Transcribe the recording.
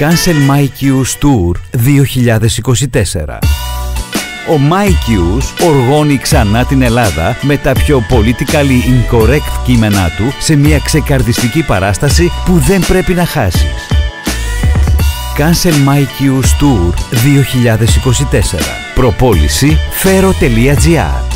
Cancel MyQ's Tour 2024. Ο MyQ's οργώνει ξανά την Ελλάδα με τα πιο politically incorrect κείμενά του σε μια ξεκαρδιστική παράσταση που δεν πρέπει να χάσεις. Cancel MyQ's Tour 2024. Προπόληση fero.gr.